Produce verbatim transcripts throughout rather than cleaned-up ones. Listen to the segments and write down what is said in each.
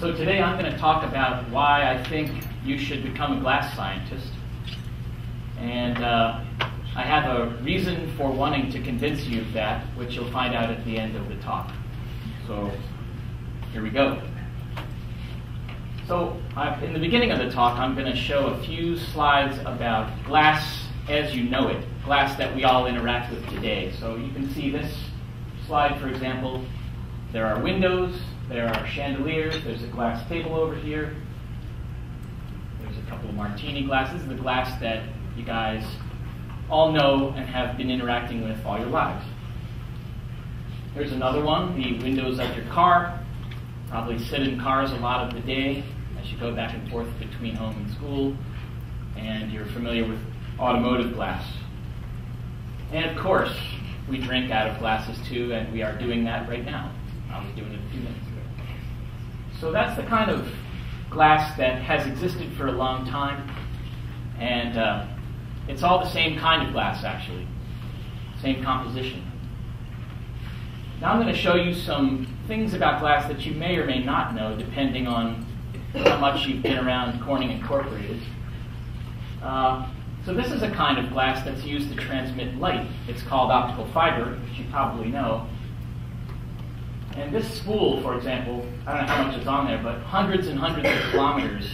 So today I'm going to talk about why I think you should become a glass scientist. And uh, I have a reason for wanting to convince you of that, which you'll find out at the end of the talk. So here we go. So I've, in the beginning of the talk, I'm going to show a few slides about glass as you know it, glass that we all interact with today. So you can see this slide, for example. There are windows, there are chandeliers, there's a glass table over here. There's a couple of martini glasses, the glass that you guys all know and have been interacting with all your lives. There's another one, the windows of your car. Probably sit in cars a lot of the day as you go back and forth between home and school, and you're familiar with automotive glass. And of course, we drink out of glasses too, and we are doing that right now. I'll be doing it a few minutes ago. So that's the kind of glass that has existed for a long time, and uh, it's all the same kind of glass, actually, same composition. Now I'm going to show you some things about glass that you may or may not know, depending on how much you've been around Corning Incorporated. Uh, so this is a kind of glass that's used to transmit light. It's called optical fiber, which you probably know. And this spool, for example, I don't know how much is on there, but hundreds and hundreds of kilometers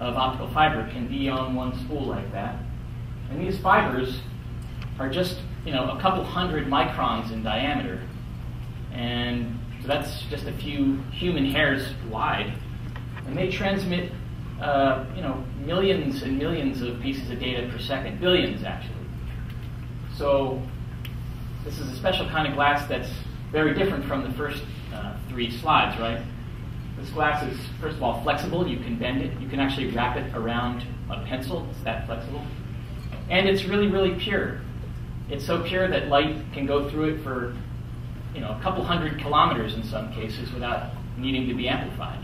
of optical fiber can be on one spool like that. And these fibers are just, you know, a couple hundred microns in diameter. And so that's just a few human hairs wide. And they transmit, uh, you know, millions and millions of pieces of data per second, billions actually. So this is a special kind of glass that's very different from the first uh, three slides, right? This glass is, first of all, flexible. You can bend it. You can actually wrap it around a pencil. It's that flexible. And it's really, really pure. It's so pure that light can go through it for, you know, a couple hundred kilometers in some cases without needing to be amplified.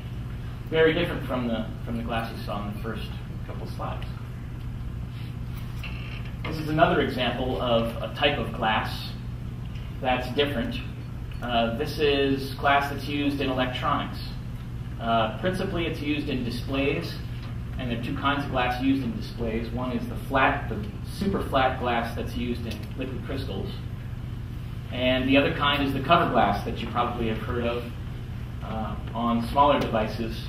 Very different from the from the glass you saw in the first couple slides. This is another example of a type of glass that's different. Uh, this is glass that's used in electronics. Uh, principally, it's used in displays, and there are two kinds of glass used in displays. One is the flat, the super flat glass that's used in liquid crystals. And the other kind is the cover glass that you probably have heard of uh, on smaller devices.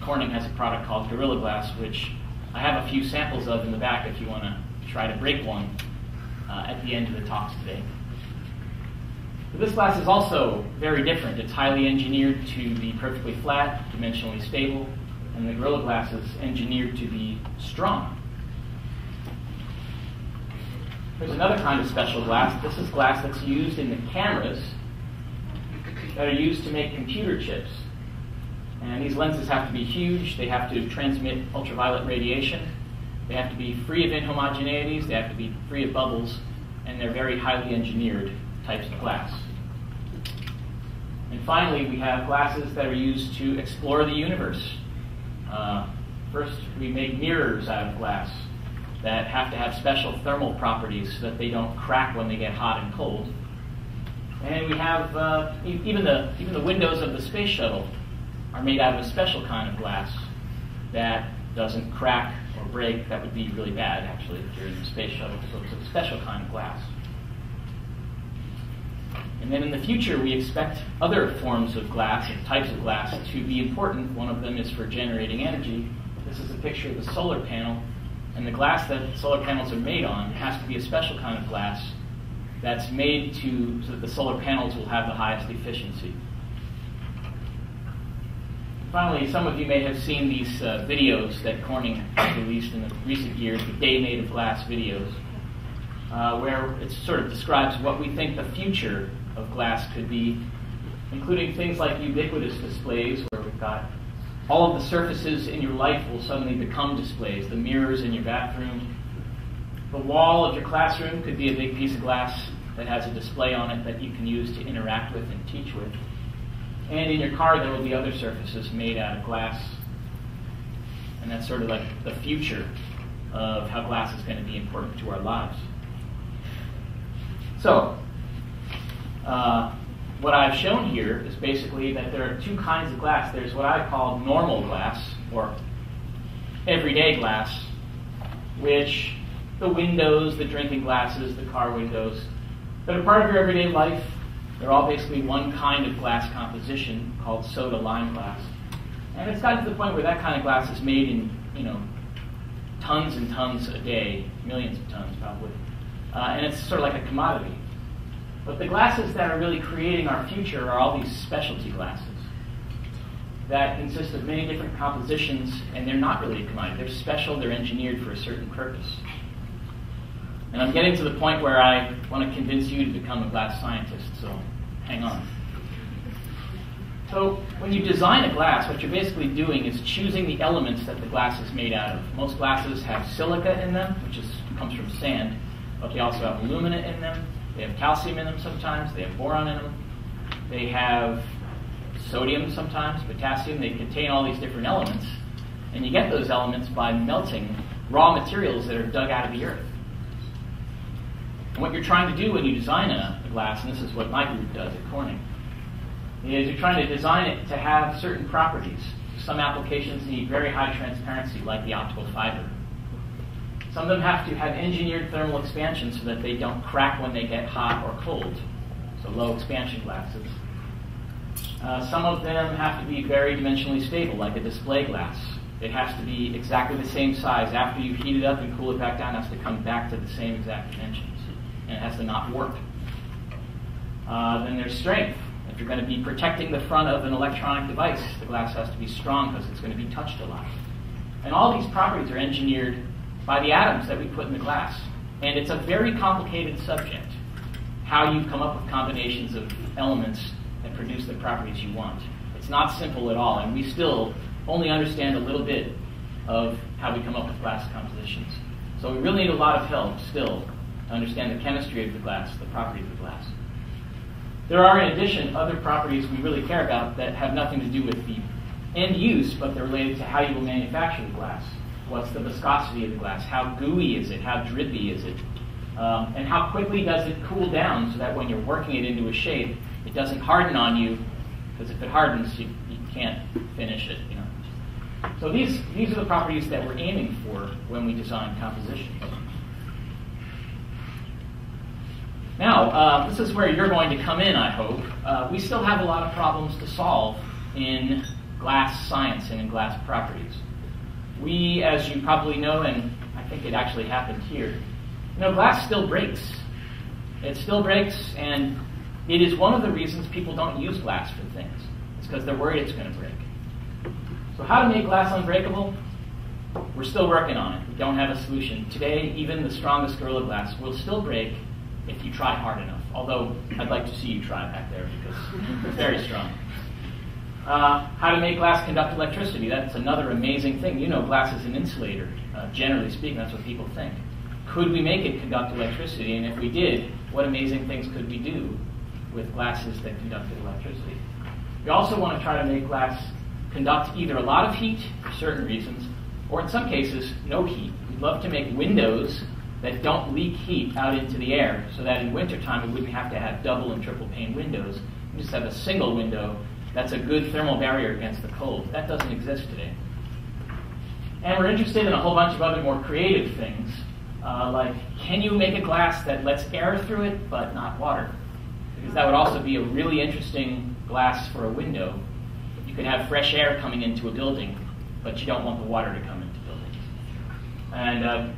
Corning has a product called Gorilla Glass, which I have a few samples of in the back if you want to try to break one uh, at the end of the talks today. But this glass is also very different. It's highly engineered to be perfectly flat, dimensionally stable, and the Gorilla Glass is engineered to be strong. There's another kind of special glass. This is glass that's used in the cameras that are used to make computer chips. And these lenses have to be huge. They have to transmit ultraviolet radiation. They have to be free of inhomogeneities. They have to be free of bubbles. And they're very highly engineered types of glass. And finally, we have glasses that are used to explore the universe. Uh, first, we made mirrors out of glass that have to have special thermal properties so that they don't crack when they get hot and cold. And we have, uh, even the, even the windows of the space shuttle are made out of a special kind of glass that doesn't crack or break. That would be really bad, actually, if you're in the space shuttle. So it's a special kind of glass. And then in the future, we expect other forms of glass and types of glass to be important. One of them is for generating energy. This is a picture of a solar panel. And the glass that solar panels are made on has to be a special kind of glass that's made to, so that the solar panels will have the highest efficiency. Finally, some of you may have seen these uh, videos that Corning has released in the recent years, the Day Made of Glass videos, uh, where it sort of describes what we think the future of glass could be, including things like ubiquitous displays, where we've got all of the surfaces in your life will suddenly become displays. The mirrors in your bathroom. The wall of your classroom could be a big piece of glass that has a display on it that you can use to interact with and teach with. And in your car, there will be other surfaces made out of glass. And that's sort of like the future of how glass is going to be important to our lives. So, uh, what I've shown here is basically that there are two kinds of glass. There's what I call normal glass, or everyday glass, which the windows, the drinking glasses, the car windows, that are part of your everyday life. They're all basically one kind of glass composition called soda lime glass. And it's gotten to the point where that kind of glass is made in, you know, tons and tons a day, millions of tons probably. Uh, and it's sort of like a commodity. But the glasses that are really creating our future are all these specialty glasses that consist of many different compositions, and they're not really a commodity. They're special, they're engineered for a certain purpose. And I'm getting to the point where I want to convince you to become a glass scientist, so hang on. So when you design a glass, what you're basically doing is choosing the elements that the glass is made out of. Most glasses have silica in them, which is, comes from sand, but they also have alumina in them. They have calcium in them sometimes. They have boron in them. They have sodium sometimes, potassium. They contain all these different elements. And you get those elements by melting raw materials that are dug out of the earth. And what you're trying to do when you design a, a glass, and this is what my group does at Corning, is you're trying to design it to have certain properties. Some applications need very high transparency, like the optical fiber. Some of them have to have engineered thermal expansion so that they don't crack when they get hot or cold, so low expansion glasses. Uh, some of them have to be very dimensionally stable, like a display glass. It has to be exactly the same size. After you heat it up and cool it back down, it has to come back to the same exact dimensions, and it has to not warp. Uh, then there's strength. If you're going to be protecting the front of an electronic device, the glass has to be strong because it's going to be touched a lot. And all these properties are engineered by the atoms that we put in the glass. And it's a very complicated subject, how you come up with combinations of elements that produce the properties you want. It's not simple at all, and we still only understand a little bit of how we come up with glass compositions. So we really need a lot of help still to understand the chemistry of the glass, the properties of the glass. There are, in addition, other properties we really care about that have nothing to do with the end use, but they're related to how you will manufacture the glass. What's the viscosity of the glass? How gooey is it? How drippy is it? Um, and how quickly does it cool down so that when you're working it into a shape, it doesn't harden on you, because if it hardens, you, you can't finish it. You know? So these, these are the properties that we're aiming for when we design compositions. Now, uh, this is where you're going to come in, I hope. Uh, we still have a lot of problems to solve in glass science and in glass properties. We, as you probably know, and I think it actually happened here, you know, glass still breaks. It still breaks, and it is one of the reasons people don't use glass for things. It's because they're worried it's going to break. So how to make glass unbreakable? We're still working on it. We don't have a solution. Today, even the strongest Gorilla Glass will still break if you try hard enough, although I'd like to see you try back there because it's very strong. Uh, how to make glass conduct electricity. That's another amazing thing. You know, glass is an insulator. Uh, generally speaking, that's what people think. Could we make it conduct electricity? And if we did, what amazing things could we do with glasses that conducted electricity? We also want to try to make glass conduct either a lot of heat, for certain reasons, or in some cases, no heat. We'd love to make windows that don't leak heat out into the air so that in wintertime we wouldn't have to have double and triple pane windows. We just have a single window that's a good thermal barrier against the cold. That doesn't exist today. And we're interested in a whole bunch of other more creative things, uh, like can you make a glass that lets air through it but not water? Because that would also be a really interesting glass for a window. You could have fresh air coming into a building, but you don't want the water to come into buildings. And uh,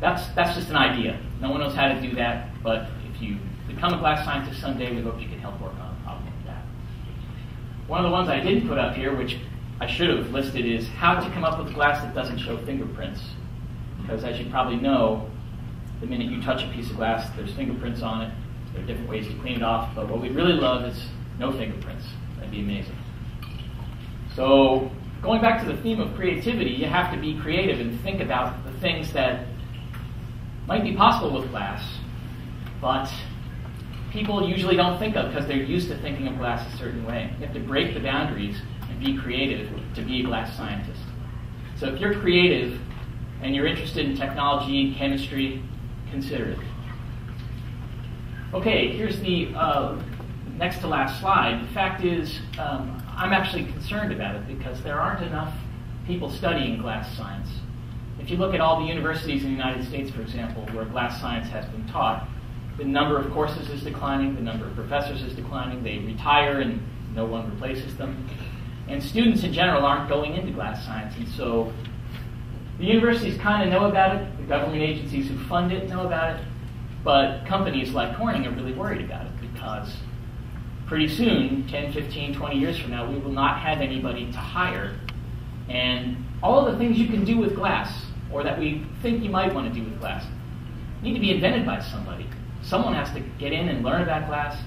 that's, that's just an idea. No one knows how to do that, but if you become a glass scientist someday, we hope you can help work on it. One of the ones I didn't put up here, which I should have listed, is how to come up with glass that doesn't show fingerprints. Because as you probably know, the minute you touch a piece of glass, there's fingerprints on it. There are different ways to clean it off. But what we really love is no fingerprints. That'd be amazing. So going back to the theme of creativity, you have to be creative and think about the things that might be possible with glass, but people usually don't think of because they're used to thinking of glass a certain way. You have to break the boundaries and be creative to be a glass scientist. So if you're creative and you're interested in technology and chemistry, consider it. Okay, here's the uh, next to last slide, the fact is um, I'm actually concerned about it because there aren't enough people studying glass science. If you look at all the universities in the United States, for example, where glass science has been taught, the number of courses is declining, the number of professors is declining, they retire and no one replaces them. And students in general aren't going into glass science, and so the universities kind of know about it, the government agencies who fund it know about it, but companies like Corning are really worried about it because pretty soon, ten, fifteen, twenty years from now, we will not have anybody to hire. And all of the things you can do with glass, or that we think you might want to do with glass, need to be invented by somebody. Someone has to get in and learn about glass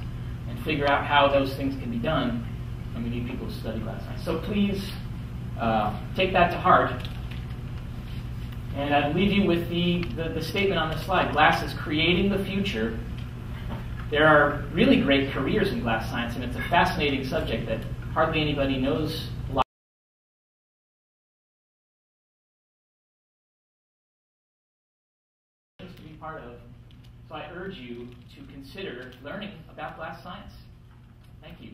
and figure out how those things can be done, and we need people to study glass science. So please uh, take that to heart. And I'd leave you with the, the, the statement on the slide. Glass is creating the future. There are really great careers in glass science, and it's a fascinating subject that hardly anybody knows a lot. To be part of. So I urge you to consider learning about glass science. Thank you.